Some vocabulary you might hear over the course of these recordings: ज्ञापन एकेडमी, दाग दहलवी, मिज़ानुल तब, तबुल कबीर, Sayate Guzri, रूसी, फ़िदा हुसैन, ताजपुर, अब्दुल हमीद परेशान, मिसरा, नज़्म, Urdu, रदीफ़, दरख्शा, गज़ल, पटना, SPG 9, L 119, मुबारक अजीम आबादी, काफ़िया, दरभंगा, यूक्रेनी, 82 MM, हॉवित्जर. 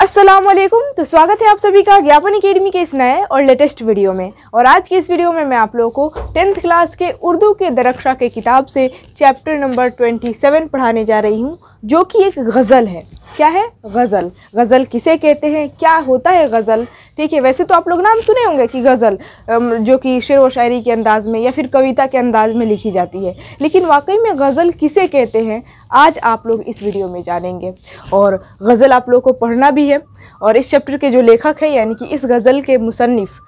अस्सलाम वालेकुम। तो स्वागत है आप सभी का ज्ञापन एकेडमी के इस नए और लेटेस्ट वीडियो में। और आज की इस वीडियो में मैं आप लोगों को 10th क्लास के उर्दू के दरख्शा के किताब से चैप्टर नंबर 27 पढ़ाने जा रही हूँ, जो कि एक गज़ल है। क्या है गज़ल? गज़ल किसे कहते हैं, क्या होता है गज़ल, ठीक है। वैसे तो आप लोग नाम सुने होंगे कि गज़ल जो कि शेर व शायरी के अंदाज़ में या फिर कविता के अंदाज़ में लिखी जाती है, लेकिन वाकई में गज़ल किसे कहते हैं आज आप लोग इस वीडियो में जानेंगे। और गज़ल आप लोग को पढ़ना भी है, और इस चैप्टर के जो लेखक है यानी कि इस गज़ल के मुसन्निफ़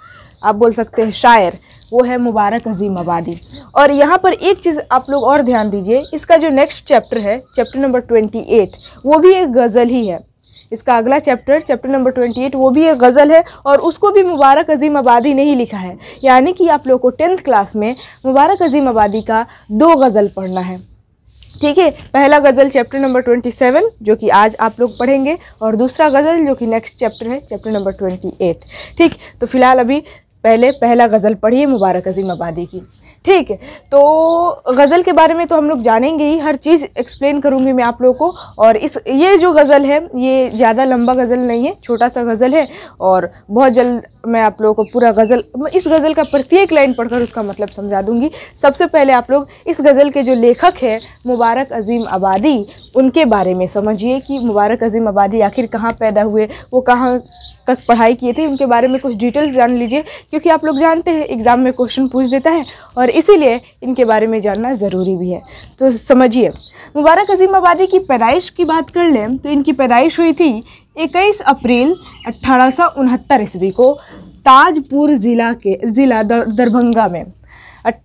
आप बोल सकते हैं शायर, वो है मुबारक अजीम आबादी। और यहाँ पर एक चीज़ आप लोग और ध्यान दीजिए, इसका जो नेक्स्ट चैप्टर है चैप्टर नंबर 28 वो भी एक गज़ल ही है। इसका अगला चैप्टर चैप्टर नंबर 28 वो भी एक गज़ल है, और उसको भी मुबारक अजीम आबादी ने ही लिखा है। यानी कि आप लोग को 10th क्लास में मुबारक अजीम आबादी का 2 गज़ल पढ़ना है, ठीक है। पहला गज़ल चैप्टर नंबर 27 जो कि आज आप लोग पढ़ेंगे, और दूसरा गज़ल जो कि नेक्स्ट चैप्टर है चैप्टर नंबर 28, ठीक। तो फ़िलहाल अभी पहला गज़ल पढ़िए मुबारक अजीम आबादी की, ठीक है। तो गज़ल के बारे में तो हम लोग जानेंगे ही, हर चीज़ एक्सप्लेन करूँगी मैं आप लोगों को। और ये जो गज़ल है ये ज़्यादा लंबा गज़ल नहीं है, छोटा सा गज़ल है, और बहुत जल्द मैं आप लोगों को पूरा गज़ल, इस गज़ल का प्रत्येक लाइन पढ़कर उसका मतलब समझा दूँगी। सबसे पहले आप लोग इस गज़ल के जो लेखक है मुबारक अजीम आबादी, उनके बारे में समझिए कि मुबारक अजीम आबादी आखिर कहाँ पैदा हुए, वो कहाँ तक पढ़ाई किए थे, उनके बारे में कुछ डिटेल्स जान लीजिए। क्योंकि आप लोग जानते हैं एग्ज़ाम में क्वेश्चन पूछ देता है, और इसीलिए इनके बारे में जानना ज़रूरी भी है। तो समझिए मुबारक अजीम आबादी की पैदाइश की बात कर लें तो इनकी पैदाइश हुई थी 21 अप्रैल 1869 ईस्वी को ताजपुर ज़िला दरभंगा में।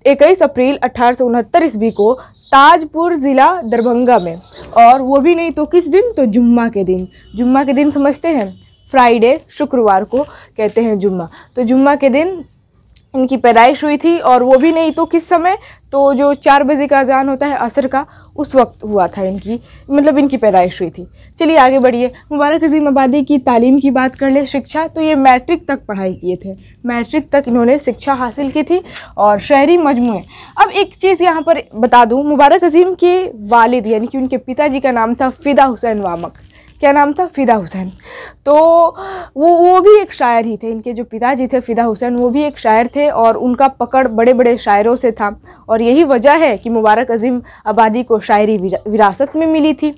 21 अप्रैल 1869 ईस्वी को ताजपुर ज़िला दरभंगा में, और वो भी नहीं तो किस दिन, तो जुम्मा के दिन। जुम्मा के दिन समझते हैं, फ्राइडे, शुक्रवार को कहते हैं जुम्मा। तो जुम्मा के दिन इनकी पैदाइश हुई थी, और वो भी नहीं तो किस समय, तो जो 4 बजे का अजान होता है असर का, उस वक्त हुआ था इनकी, मतलब इनकी पैदाइश हुई थी। चलिए आगे बढ़िए। मुबारक अजीम आबादी की तालीम की बात कर ले, शिक्षा, तो ये मैट्रिक तक पढ़ाई किए थे, मैट्रिक तक इन्होंने शिक्षा हासिल की थी, और शहरी मजमूए। अब एक चीज़ यहाँ पर बता दूँ, मुबारक अजीम के वालिद यानी कि उनके पिताजी का नाम था फ़िदा हुसैन वामक। क्या नाम था? फ़िदा हुसैन। तो वो भी एक शायर ही थे, इनके जो पिताजी थे फ़िदा हुसैन वो भी एक शायर थे, और उनका पकड़ बड़े बड़े शायरों से था, और यही वजह है कि मुबारक अजीम आबादी को शायरी विरासत में मिली थी,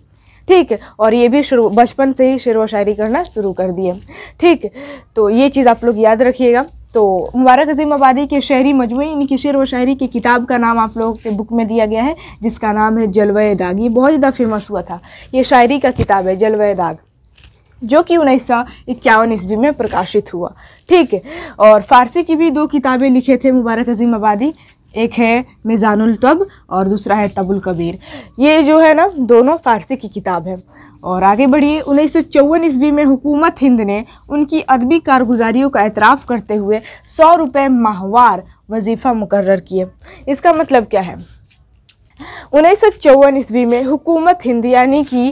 ठीक। और ये भी बचपन से ही शेर व शायरी करना शुरू कर दिए, ठीक। तो ये चीज़ आप लोग याद रखिएगा। तो मुबारक अजीम आबादी के शहरी मजमू, इनकी शेर व शायरी की किताब का नाम आप लोगों के बुक में दिया गया है, जिसका नाम है जलवे दाग। ये बहुत ज़्यादा फेमस हुआ था, ये शायरी का किताब है जलवे दाग, जो कि 1951 ईस्वी में प्रकाशित हुआ, ठीक है। और फ़ारसी की भी 2 किताबें लिखे थे मुबारक अजीम आबादी, एक है मिज़ानुल तब और दूसरा है तबुल कबीर। ये जो है ना दोनों फ़ारसी की किताब है। और आगे बढ़िए। 1954 ईस्वी में हुकूमत हिंद ने उनकी अदबी कारगुजारियों का एतराफ़ करते हुए 100 रुपये माहवार वजीफ़ा मुकर्रर किए। इसका मतलब क्या है, 1954 ईस्वी में हुकूमत हिंद यानी कि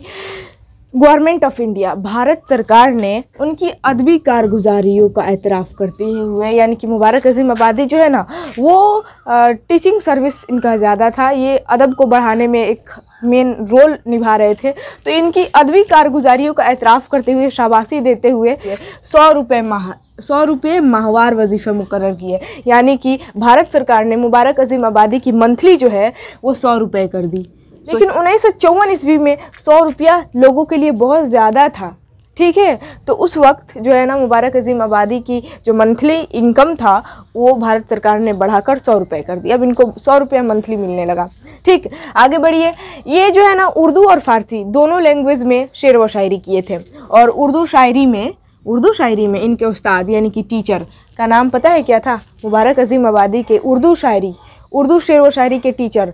गवर्नमेंट ऑफ इंडिया, भारत सरकार ने उनकी अदबी कारगुजारियों का एतराफ़ करते हुए, यानी कि मुबारक अजीम आबादी जो है ना वो टीचिंग सर्विस इनका ज़्यादा था, ये अदब को बढ़ाने में एक मेन रोल निभा रहे थे, तो इनकी अदबी कारगुजारियों का एतराफ़ करते हुए, शाबाशी देते हुए 100 रुपये माहवार वजीफ़े मुकर्रर किए। यानी कि भारत सरकार ने मुबारक अजीम आबादी की मंथली जो है वो 100 रुपये कर दी। लेकिन 1954 ईस्वी में 100 रुपया लोगों के लिए बहुत ज़्यादा था, ठीक है। तो उस वक्त जो है ना मुबारक अजीम आबादी की जो मंथली इनकम था वो भारत सरकार ने बढ़ाकर 100 रुपये कर दी। अब इनको 100 रुपया मंथली मिलने लगा, ठीक। आगे बढ़िए। ये जो है ना उर्दू और फ़ारसी दोनों लैंग्वेज में शेर व शायरी किए थे, और उर्दू शायरी में इनके उस्ताद यानी कि टीचर का नाम पता है क्या था? मुबारक अजीम आबादी के उर्दू शेर व शायरी के टीचर,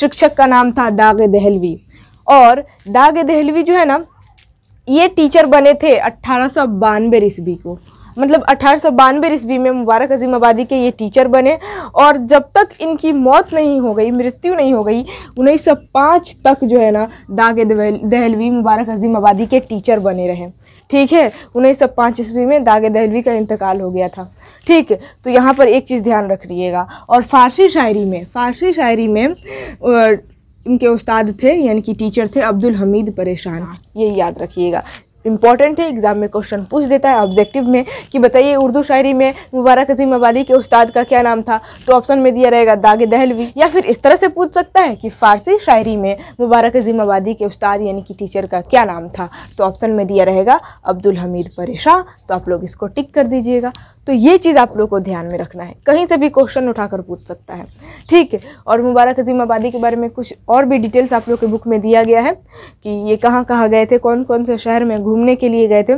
शिक्षक का नाम था दाग दहलवी। और दाग दहलवी जो है ना ये टीचर बने थे 1892 ईस्वी को, मतलब 1892 ईस्वी में मुबारक अजीम आबादी के ये टीचर बने, और जब तक इनकी मौत नहीं हो गई, मृत्यु नहीं हो गई, 1905 तक जो है ना दाग दहलवी मुबारक अजीम आबादी के टीचर बने रहे, ठीक है। 1905 ईस्वी में दाग दहलवी का इंतकाल हो गया था, ठीक। तो यहाँ पर एक चीज़ ध्यान रखिएगा। और फ़ारसी शायरी में इनके उस्ताद थे यानी कि टीचर थे अब्दुल हमीद परेशान, ये याद रखिएगा। इम्पॉर्टेंट है, एग्ज़ाम में क्वेश्चन पूछ देता है ऑब्जेक्टिव में कि बताइए उर्दू शायरी में मुबारक अजीम आबादी के उस्ताद का क्या नाम था, तो ऑप्शन में दिया रहेगा दाग दहलवी। या फिर इस तरह से पूछ सकता है कि फ़ारसी शायरी में मुबारक अजीम आबादी के उस्ताद यानी कि टीचर का क्या नाम था, तो ऑप्शन में दिया रहेगा अब्दुल हमीद परेशान। तो आप लोग इसको टिक कर दीजिएगा। तो ये चीज़ आप लोग को ध्यान में रखना है, कहीं से भी क्वेश्चन उठाकर पूछ सकता है, ठीक है। और मुबारक अजीम आबादी के बारे में कुछ और भी डिटेल्स आप लोग के बुक में दिया गया है कि ये कहाँ कहाँ गए थे, कौन कौन से शहर में घूमने के लिए गए थे,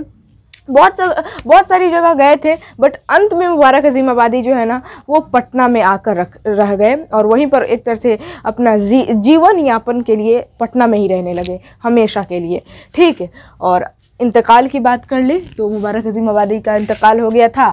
बहुत सारी जगह गए थे, बट अंत में मुबारक अजीम आबादी जो है ना वो पटना में आकर रह गए और वहीं पर एक तरह से अपना जीवन यापन के लिए पटना में ही रहने लगे हमेशा के लिए, ठीक है। और इंतकाल की बात कर ले तो मुबारक अजीम आबादी का इंतकाल हो गया था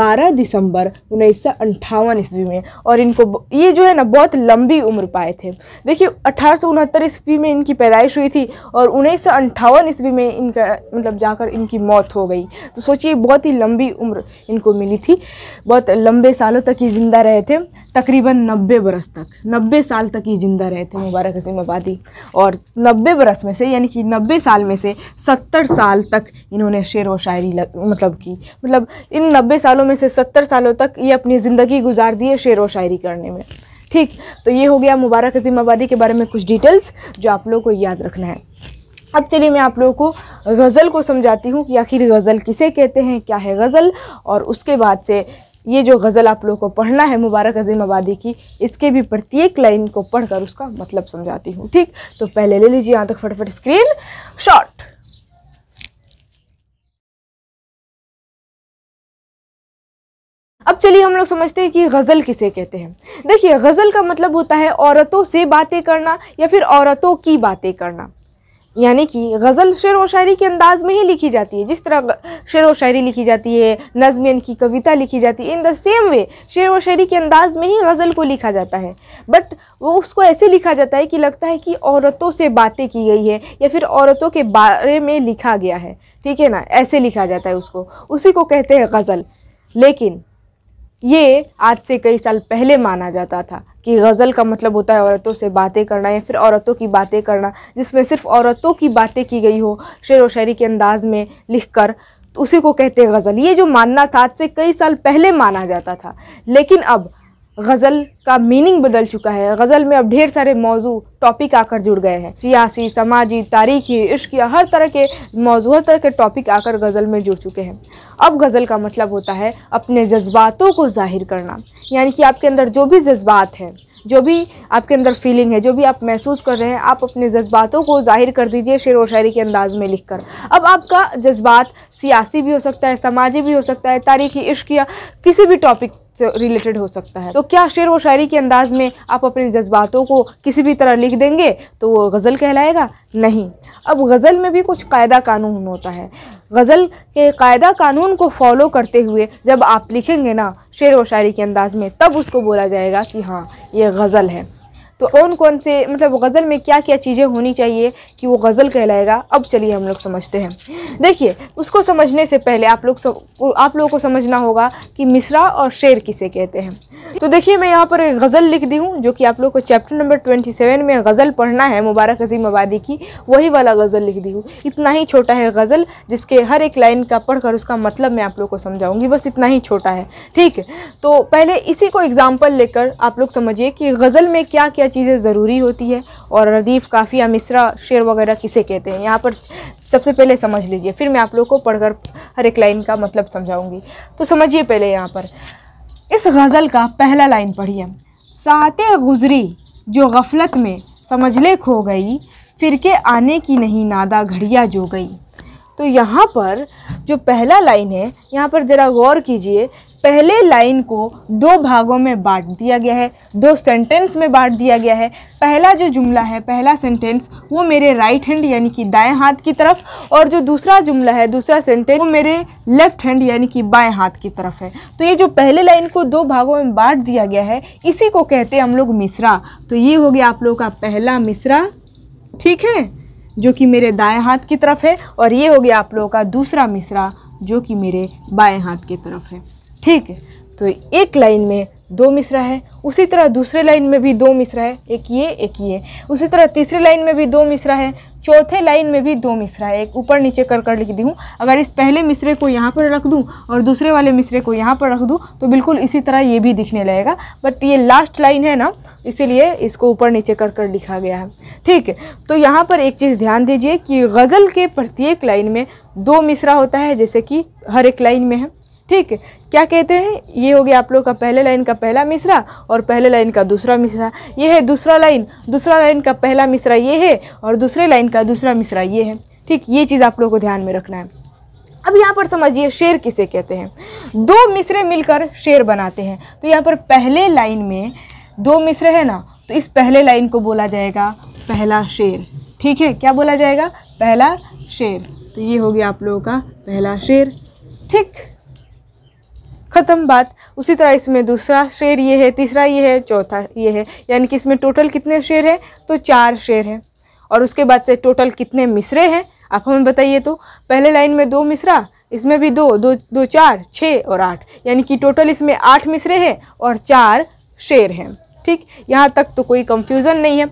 12 दिसंबर 1958 ईस्वी में, और इनको ये जो है ना बहुत लंबी उम्र पाए थे। देखिए 1869 ईस्वी में इनकी पैदाइश हुई थी और 1958 ईस्वी में इनका मतलब जाकर इनकी मौत हो गई। तो सोचिए बहुत ही लंबी उम्र इनको मिली थी, बहुत लंबे सालों तक ये ज़िंदा रहे थे, तकरीबन 90 बरस तक, 90 साल तक ये ज़िंदा रहे थे मुबारक अजीम आबादी। और 90 बरस में से यानी कि 90 साल में से 70 साल तक इन्होंने शेर व शायरी मतलब इन 90 सालों में से 70 सालों तक ये अपनी ज़िंदगी गुजार दी है शेर व शायरी करने में, ठीक। तो ये हो गया मुबारक अजीम आबादी के बारे में कुछ डिटेल्स जो आप लोगों को याद रखना है। अब चलिए मैं आप लोगों को गज़ल को समझाती हूँ कि आखिर गज़ल किसे कहते हैं, क्या है गज़ल, और उसके बाद से ये जो गज़ल आप लोगों को पढ़ना है मुबारक अजीम आबादी की, इसके भी प्रत्येक लाइन को पढ़कर उसका मतलब समझाती हूँ, ठीक। तो पहले ले लीजिए यहाँ तक फटाफट स्क्रीन शॉट। अब चलिए हम लोग समझते हैं कि गज़ल किसे कहते हैं। देखिए गज़ल का मतलब होता है औरतों से बातें करना या फिर औरतों की बातें करना, यानी कि गज़ल शेर व शायरी के अंदाज़ में ही लिखी जाती है। जिस तरह शेर व शायरी लिखी जाती है, नज़्म यानी कि कविता लिखी जाती है, इन द सेम वे शेर व शायरी के अंदाज़ में ही गज़ल को लिखा जाता है। बट वो उसको ऐसे लिखा जाता है कि लगता है कि औरतों से बातें की गई है या फिर औरतों के बारे में लिखा गया है, ठीक है ना, ऐसे लिखा जाता है उसको, उसी को कहते हैं गज़ल। लेकिन ये आज से कई साल पहले माना जाता था कि गज़ल का मतलब होता है औरतों से बातें करना या फिर औरतों की बातें करना, जिसमें सिर्फ औरतों की बातें की गई हो शेर व शायरी के अंदाज़ में लिखकर, तो उसी को कहते हैं गज़ल। ये जो मानना था आज से कई साल पहले माना जाता था, लेकिन अब गज़ल का मीनिंग बदल चुका है। गज़ल में अब ढेर सारे मौजू टॉपिक आकर जुड़ गए हैं, सियासी, समाजी, तारीखी, इश्किया, हर तरह के मौजू, हर तरह के टॉपिक आकर गज़ल में जुड़ चुके हैं। अब गज़ल का मतलब होता है अपने जज्बातों को जाहिर करना, यानी कि आपके अंदर जो भी जज्बात हैं, जो भी आपके अंदर फीलिंग है, जो भी आप महसूस कर रहे हैं, आप अपने जज्बातों को जाहिर कर दीजिए शेर व शायरी के अंदाज़ में लिखकर। अब आपका जज्बात सियासी भी हो सकता है, समाजी भी हो सकता है, तारीखी, इश्किया, किसी भी टॉपिक से रिलेटेड हो सकता है। तो क्या शेर व शायरी के अंदाज़ में आप अपने जज्बातों को किसी भी तरह लिख देंगे तो वो गज़ल कहलाएगा? नहीं। अब गज़ल में भी कुछ कायदा कानून होता है, गज़ल के कायदा कानून को फॉलो करते हुए जब आप लिखेंगे ना शेर व शायरी के अंदाज़ में, तब उसको बोला जाएगा कि हाँ ये गज़ल है। तो कौन कौन से मतलब गज़ल में क्या क्या चीज़ें होनी चाहिए कि वो गज़ल कहलाएगा, अब चलिए हम लोग समझते हैं। देखिए उसको समझने से पहले आप लोगों को समझना होगा कि मिसरा और शेर किसे कहते हैं। तो देखिए मैं यहाँ पर गज़ल लिख दी हूँ, जो कि आप लोगों को चैप्टर नंबर 27 में गज़ल पढ़ना है मुबारक अजीम आबादी की, वही वाला गज़ल लिख दी हूँ। इतना ही छोटा है गज़ल, जिसके हर एक लाइन का पढ़कर उसका मतलब मैं आप लोग को समझाऊँगी, बस इतना ही छोटा है, ठीक है। तो पहले इसी को एग्ज़ाम्पल लेकर आप लोग समझिए कि गज़ल में क्या क्या चीज़ें ज़रूरी होती है और रदीफ़, काफ़िया, मिसरा, शेर वगैरह किसे कहते हैं। यहाँ पर सबसे पहले समझ लीजिए, फिर मैं आप लोगों को पढ़कर हर एक लाइन का मतलब समझाऊंगी। तो समझिए पहले यहाँ पर इस गज़ल का पहला लाइन पढ़िए। साते गुज़री जो गफलत में समझ ले खो गई, फिर के आने की नहीं नादा घड़िया जो गई। तो यहाँ पर जो पहला लाइन है, यहाँ पर ज़रा गौर कीजिए, पहले लाइन को दो भागों में बांट दिया गया है, दो सेंटेंस में बांट दिया गया है। पहला जो जुमला है, पहला सेंटेंस, वो मेरे राइट हैंड यानी कि दाएं हाथ की तरफ, और जो दूसरा जुमला है, दूसरा सेंटेंस, वो मेरे लेफ़्ट हैंड यानी कि बाएं हाथ की तरफ है। तो ये जो पहले लाइन को दो भागों में बांट दिया गया है, इसी को कहते हैं हम लोग मिसरा। तो ये हो गया आप लोगों का पहला मिसरा, ठीक है, जो कि मेरे दाएं हाथ की तरफ है, और ये हो गया आप लोगों का दूसरा मिसरा जो कि मेरे बाएं हाथ की तरफ है, ठीक है। तो एक लाइन में दो मिसरा है, उसी तरह दूसरे लाइन में भी दो मिसरा है, एक ये, एक ये। उसी तरह तीसरे लाइन में भी दो मिसरा है, चौथे लाइन में भी दो मिसरा है, एक ऊपर नीचे कर कर लिख दी हूँ। अगर इस पहले मिसरे को यहाँ पर रख दूँ और दूसरे वाले मिसरे को यहाँ पर रख दूँ तो बिल्कुल इसी तरह ये भी दिखने लगेगा, बट ये लास्ट लाइन है ना, इसीलिए इसको ऊपर नीचे कर कर लिखा गया है। ठीक है, तो यहाँ पर एक चीज़ ध्यान दीजिए कि गज़ल के प्रत्येक लाइन में दो मिसरा होता है, जैसे कि हर एक लाइन में है। ठीक है, क्या कहते हैं, ये हो गया आप लोग का पहले लाइन का पहला मिसरा और पहले लाइन का दूसरा मिसरा, ये है दूसरा लाइन का पहला मिसरा ये है और दूसरे लाइन का दूसरा मिसरा ये है। ठीक, ये चीज़ आप लोगों को ध्यान में रखना है। अब यहाँ पर समझिए शेर किसे कहते हैं, दो मिसरे मिलकर शेर बनाते हैं। तो यहाँ पर पहले लाइन में दो मिसरे है ना, तो इस पहले लाइन को बोला जाएगा पहला शेर। ठीक है, क्या बोला जाएगा, पहला शेर। तो ये हो गया आप लोगों का पहला शेर। ठीक, ख़त्म बात। उसी तरह इसमें दूसरा शेर ये है, तीसरा ये है, चौथा ये है, यानी कि इसमें टोटल कितने शेर हैं, तो चार शेर हैं। और उसके बाद से टोटल कितने मिसरे हैं आप हमें बताइए, तो पहले लाइन में दो मिसरा, इसमें भी दो, दो दो चार, छः और आठ, यानी कि टोटल इसमें आठ मिसरे हैं और चार शेर हैं। ठीक, यहाँ तक तो कोई कंफ्यूजन नहीं है।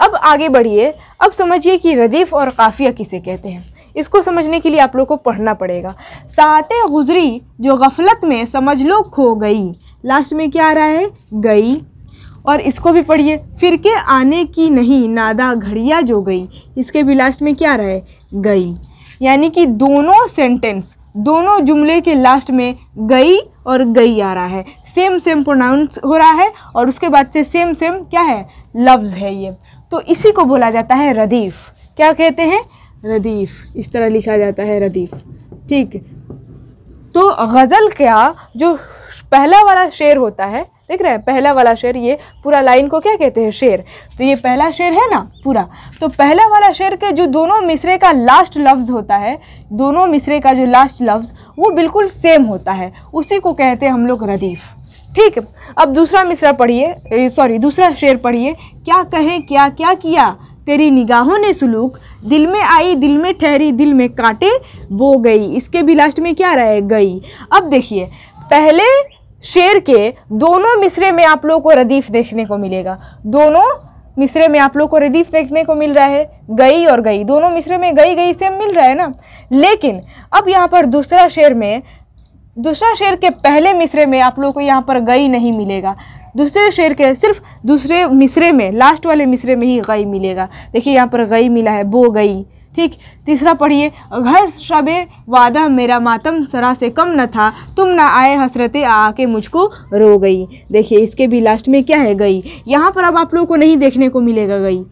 अब आगे बढ़िए, अब समझिए कि रदीफ़ और काफ़िया किसे कहते हैं। इसको समझने के लिए आप लोग को पढ़ना पड़ेगा। साते गुजरी जो गफलत में समझ लो खो गई, लास्ट में क्या आ रहा है, गई। और इसको भी पढ़िए, फिर के आने की नहीं नादा घड़िया जो गई, इसके भी लास्ट में क्या आ रहा है, गई। यानी कि दोनों सेंटेंस, दोनों जुमले के लास्ट में गई और गई आ रहा है, सेम सेम प्रोनाउंस हो रहा है और उसके बाद से सेम सेम क्या है, लफ्ज़ है ये। तो इसी को बोला जाता है रदीफ़। क्या कहते हैं, रदीफ़। इस तरह लिखा जाता है रदीफ़। ठीक, तो गज़ल का जो पहला वाला शेर होता है, देख रहे हैं पहला वाला शेर, ये पूरा लाइन को क्या कहते हैं, शेर। तो ये पहला शेर है ना पूरा, तो पहला वाला शेर के जो दोनों मिसरे का लास्ट लफ्ज़ होता है, दोनों मिसरे का जो लास्ट लफ्ज़ वो बिल्कुल सेम होता है, उसी को कहते हैं हम लोग रदीफ़। ठीक, अब दूसरा मिसरा पढ़िए, सॉरी दूसरा शेर पढ़िए। क्या कहें क्या क्या किया तेरी निगाहों ने सुलूक, दिल में आई दिल में ठहरी दिल में काटे वो गई, इसके भी लास्ट में क्या रहे, गई। अब देखिए पहले शेर के दोनों मिसरे में आप लोगों को रदीफ़ देखने को मिलेगा, दोनों मिसरे में आप लोगों को रदीफ़ देखने को मिल रहा है, गई और गई, दोनों मिसरे में गई गई से मिल रहा है ना। लेकिन अब यहाँ पर दूसरा शेर में, दूसरा शेर के पहले मिसरे में आप लोगों को यहाँ पर गई नहीं मिलेगा, दूसरे शेर के सिर्फ दूसरे मिसरे में, लास्ट वाले मिसरे में ही गई मिलेगा। देखिए यहाँ पर गई मिला है, वो गई। ठीक, तीसरा पढ़िए, घर शबे वादा मेरा मातम सरा से कम न था, तुम ना आए हसरते आके मुझको रो गई। देखिए इसके भी लास्ट में क्या है, गई। यहाँ पर अब आप लोगों को नहीं देखने को मिलेगा गई,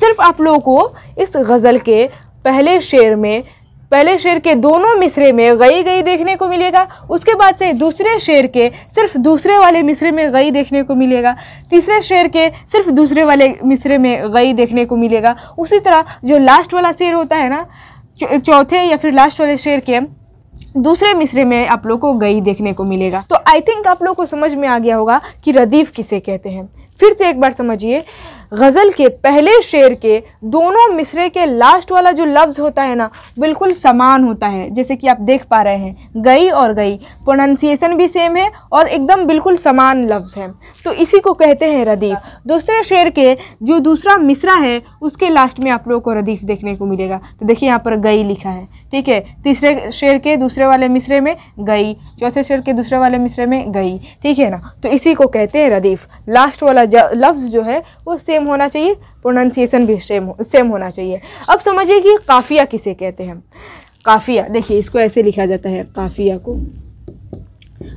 सिर्फ आप लोगों को इस गज़ल के पहले शेर में, पहले शेर के दोनों मिसरे में गई गई देखने को मिलेगा, उसके बाद से दूसरे शेर के सिर्फ दूसरे वाले मिसरे में गई देखने को मिलेगा, तीसरे शेर के सिर्फ दूसरे वाले मिसरे में गई देखने को मिलेगा। उसी तरह जो लास्ट वाला शेर होता है ना, चौथे या फिर लास्ट वाले शेर के दूसरे मिसरे में आप लोग को गई देखने को मिलेगा। तो आई थिंक आप लोग को समझ में आ गया होगा कि रदीफ़ किसे कहते हैं। फिर से एक बार समझिए, गज़ल के पहले शेर के दोनों मिसरे के लास्ट वाला जो लफ्ज़ होता है ना बिल्कुल समान होता है, जैसे कि आप देख पा रहे हैं गई और गई, प्रोनाउंसिएशन भी सेम है और एकदम बिल्कुल समान लफ्ज़ है, तो इसी को कहते हैं रदीफ़। दूसरे शेर के जो दूसरा मिसरा है उसके लास्ट में आप लोगों को रदीफ़ देखने को मिलेगा। तो देखिए यहाँ पर गई लिखा है, ठीक है, तीसरे शेर के दूसरे वाले मिसरे में गई, चौथे शेर के दूसरे वाले मिसरे में गई। ठीक है ना, तो इसी को कहते हैं रदीफ़। लास्ट वाला लफ्ज़ जो है वो सेम होना चाहिए, प्रोनाउंसिएशन भी सेम होना चाहिए। अब समझिए कि काफ़िया किसे कहते हैं। काफ़िया, देखिए इसको ऐसे लिखा जाता है, काफ़िया को।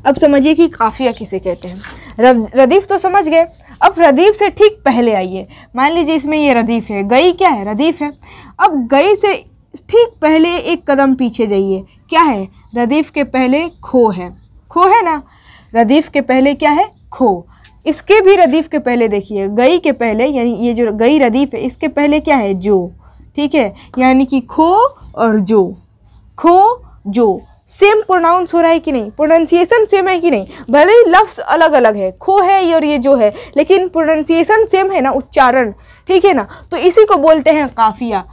अब समझिए कि काफ़िया किसे कहते हैं। रदीफ़ तो समझ गए, अब रदीफ़ से ठीक पहले आइए। मान लीजिए इसमें ये रदीफ़ है, गई क्या है, रदीफ़ है। अब गई से ठीक पहले एक कदम पीछे जाइए, क्या है, रदीफ़ के पहले खो है, खो है ना, रदीफ़ के पहले क्या है, खो। इसके भी रदीफ़ के पहले देखिए, गई के पहले, यानी ये जो गई रदीफ़ है, इसके पहले क्या है, जो। ठीक है, यानी कि खो और जो, खो जो सेम प्रोनाउंस हो रहा है कि नहीं, प्रोनाउंसिएशन सेम है कि नहीं, भले ही लफ्ज़ अलग अलग है, खो है ये और ये जो है, लेकिन प्रोनाउंसिएशन सेम है ना, उच्चारण। ठीक है ना, तो इसी को बोलते हैं काफ़िया।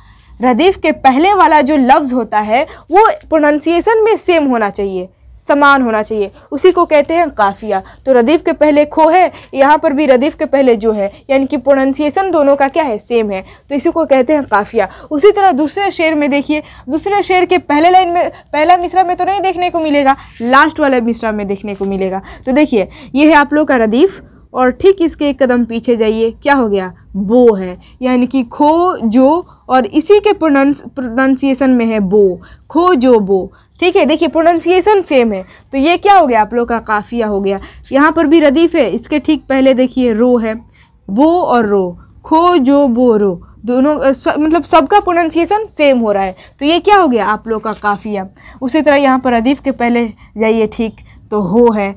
रदीफ़ के पहले वाला जो लफ्ज़ होता है वो प्रोनाउंसिएशन में सेम होना चाहिए, समान होना चाहिए, उसी को कहते हैं काफिया। तो रदीफ़ के पहले खो है, यहाँ पर भी रदीफ़ के पहले जो है, यानी कि प्रोनंसिएशन दोनों का क्या है, सेम है, तो इसी को कहते हैं काफिया। उसी तरह दूसरे शेर में देखिए, दूसरे शेर के पहले लाइन में, पहला मिसरा में तो नहीं देखने को मिलेगा, लास्ट वाला मिसरा में देखने को मिलेगा। तो देखिए ये है आप लोग का रदीफ़, और ठीक इसके एक कदम पीछे जाइए, क्या हो गया, बो है, यानी कि खो जो, और इसी के प्रोनंसिएशन में है बो, खो जो बो, ठीक है। देखिए प्रोनंसिएशन सेम है, तो ये क्या हो गया आप लोग का काफिया हो गया। यहाँ पर भी रदीफ़ है, इसके ठीक पहले देखिए रो है, बो और रो, खो जो बो रो, दोनों मतलब सबका प्रोनंसिएशन सेम हो रहा है, तो ये क्या हो गया आप लोग का काफिया। उसी तरह यहाँ पर रदीफ़ के पहले जाइए ठीक, तो हो है,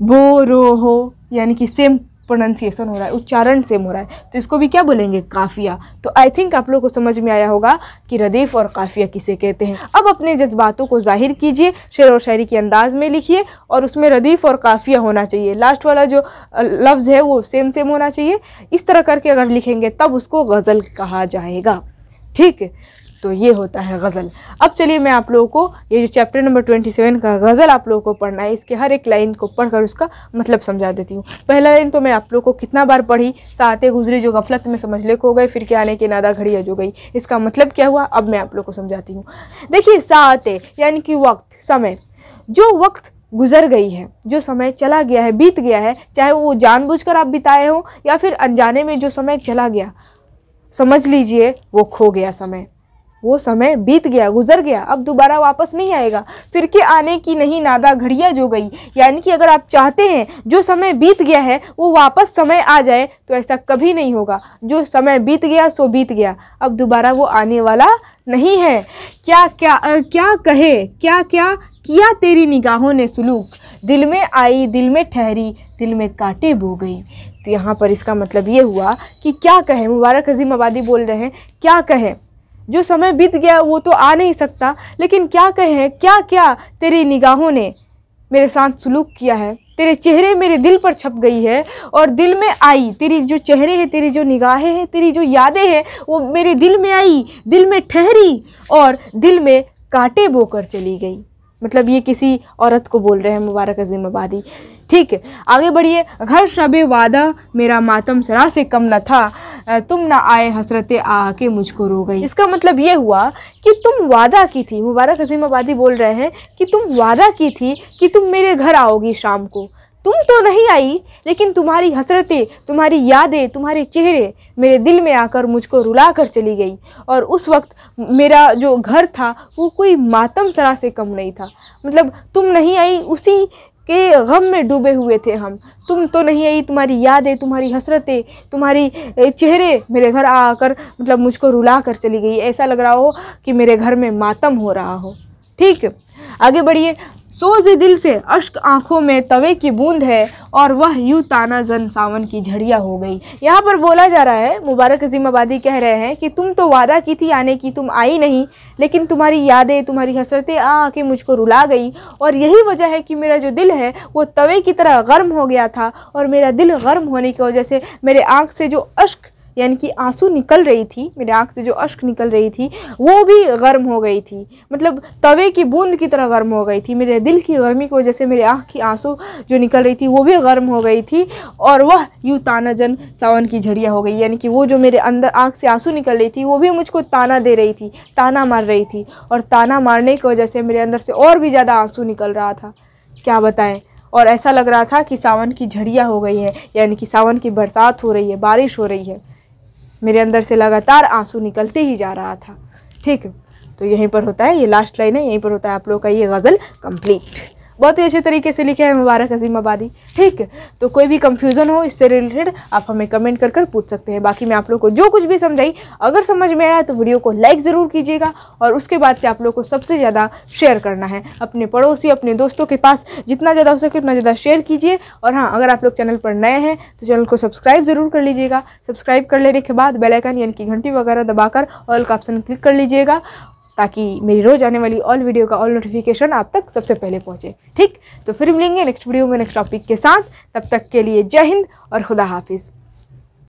बो रो हो, यानी कि सेम प्रोनंसिएशन हो रहा है, उच्चारण सेम हो रहा है, तो इसको भी क्या बोलेंगे, काफिया। तो आई थिंक आप लोगों को समझ में आया होगा कि रदीफ़ और काफिया किसे कहते हैं। अब अपने जज्बातों को जाहिर कीजिए, शेर और शायरी के अंदाज में लिखिए, और उसमें रदीफ़ और काफिया होना चाहिए, लास्ट वाला जो लफ्ज़ है वो सेम सेम होना चाहिए। इस तरह करके अगर लिखेंगे तब उसको गज़ल कहा जाएगा, ठीक है। तो ये होता है गज़ल। अब चलिए मैं आप लोगों को ये जो चैप्टर नंबर 27 का गज़ल आप लोगों को पढ़ना है, इसके हर एक लाइन को पढ़कर उसका मतलब समझा देती हूँ। पहला लाइन तो मैं आप लोगों को कितना बार पढ़ी, साते गुजरे जो गफलत में समझ ले को गए, फिर के आने के नादा घड़ी अज हो गई, इसका मतलब क्या हुआ अब मैं आप लोगों को समझाती हूँ। देखिए साते यानी कि वक्त, समय, जो वक्त गुजर गई है, जो समय चला गया है, बीत गया है, चाहे वो जानबूझकर आप बिताए हों या फिर अनजाने में जो समय चला गया, समझ लीजिए वो खो गया समय, वो समय बीत गया, गुजर गया, अब दोबारा वापस नहीं आएगा। फिर के आने की नहीं नादा घड़िया जो गई, यानी कि अगर आप चाहते हैं जो समय बीत गया है वो वापस समय आ जाए तो ऐसा कभी नहीं होगा। जो समय बीत गया सो बीत गया, अब दोबारा वो आने वाला नहीं है। क्या क्या क्या कहे, क्या क्या किया तेरी निगाहों ने सुलूक, दिल में आई दिल में ठहरी, दिल में कांटे बो गई। तो यहाँ पर इसका मतलब ये हुआ कि क्या कहे, मुबारक अजीम आबादी बोल रहे हैं, क्या कहे, जो समय बीत गया वो तो आ नहीं सकता, लेकिन क्या कहें, क्या क्या तेरी निगाहों ने मेरे साथ सुलूक किया है, तेरे चेहरे मेरे दिल पर छप गई है, और दिल में आई, तेरी जो चेहरे हैं, तेरी जो निगाहें हैं, तेरी जो यादें हैं वो मेरे दिल में आई, दिल में ठहरी और दिल में कांटे बोकर चली गई। मतलब ये किसी औरत को बोल रहे हैं मुबारक अजीम आबादी, ठीक है। आगे बढ़िए, घर शबे वादा मेरा मातम सरा से कम न था, तुम ना आए हसरते आके मुझको रो गई। इसका मतलब ये हुआ कि तुम वादा की थी, मुबारक अजीम आबादी बोल रहे हैं कि तुम वादा की थी कि तुम मेरे घर आओगी शाम को, तुम तो नहीं आई, लेकिन तुम्हारी हसरतें, तुम्हारी यादें, तुम्हारे चेहरे मेरे दिल में आकर मुझको रुला कर चली गई, और उस वक्त मेरा जो घर था वो कोई मातम सरा से कम नहीं था। मतलब तुम नहीं आई, उसी के गम में डूबे हुए थे हम, तुम तो नहीं आई, तुम्हारी यादें, तुम्हारी हसरतें, तुम्हारी चेहरे मेरे घर आकर मतलब मुझको रुला कर चली गई, ऐसा लग रहा हो कि मेरे घर में मातम हो रहा हो, ठीक। आगे बढ़िए, सोज़े दिल से अश्क आँखों में तवे की बूंद है, और वह यूँ ताना जन सावन की झड़िया हो गई। यहाँ पर बोला जा रहा है, मुबारक अजीम आबादी कह रहे हैं कि तुम तो वादा की थी आने की, तुम आई नहीं, लेकिन तुम्हारी यादें, तुम्हारी हसरतें आके मुझको रुला गई, और यही वजह है कि मेरा जो दिल है वो तवे की तरह गर्म हो गया था, और मेरा दिल गर्म होने की वजह से मेरे आँख से जो अश्क यानी कि आंसू निकल रही थी, मेरे आँख से जो अश्क निकल रही थी वो भी गर्म हो गई थी, मतलब तवे की बूंद की तरह गर्म हो गई थी। मेरे दिल की गर्मी की वजह से मेरे आँख की आंसू जो निकल रही थी वो भी गर्म हो गई थी, और वह यूँ ताना जन सावन की झड़िया हो गई, यानी कि वो जो मेरे अंदर आँख से आंसू निकल रही थी वो भी मुझको ताना दे रही थी, ताना मार रही थी, और ताना मारने की वजह से मेरे अंदर से और भी ज़्यादा आंसू निकल रहा था, क्या बताएं। और ऐसा लग रहा था कि सावन की झड़िया हो गई है, यानी कि सावन की बरसात हो रही है, बारिश हो रही है, मेरे अंदर से लगातार आंसू निकलते ही जा रहा था, ठीक। तो यहीं पर होता है, ये लास्ट लाइन है, यहीं पर होता है आप लोगों का ये गज़ल कंप्लीट। बहुत ही अच्छे तरीके से लिखे हैं मुबारक अजीम आबादी, ठीक। तो कोई भी कंफ्यूजन हो इससे रिलेटेड आप हमें कमेंट कर पूछ सकते हैं। बाकी मैं आप लोगों को जो कुछ भी समझाई अगर समझ में आया तो वीडियो को लाइक ज़रूर कीजिएगा, और उसके बाद से आप लोगों को सबसे ज़्यादा शेयर करना है, अपने पड़ोसी, अपने दोस्तों के पास जितना ज़्यादा हो सके उतना ज़्यादा शेयर कीजिए। और हाँ, अगर आप लोग चैनल पर नए हैं तो चैनल को सब्सक्राइब ज़रूर कर लीजिएगा। सब्सक्राइब कर लेने के बाद बेल आइकन यानी कि घंटी वगैरह दबाकर ऑल का ऑप्शन क्लिक कर लीजिएगा, ताकि मेरी रोज़ आने वाली ऑल वीडियो का ऑल नोटिफिकेशन आप तक सबसे पहले पहुंचे, ठीक। तो फिर मिलेंगे नेक्स्ट वीडियो में नेक्स्ट टॉपिक के साथ, तब तक के लिए जय हिंद और खुदा हाफिज़।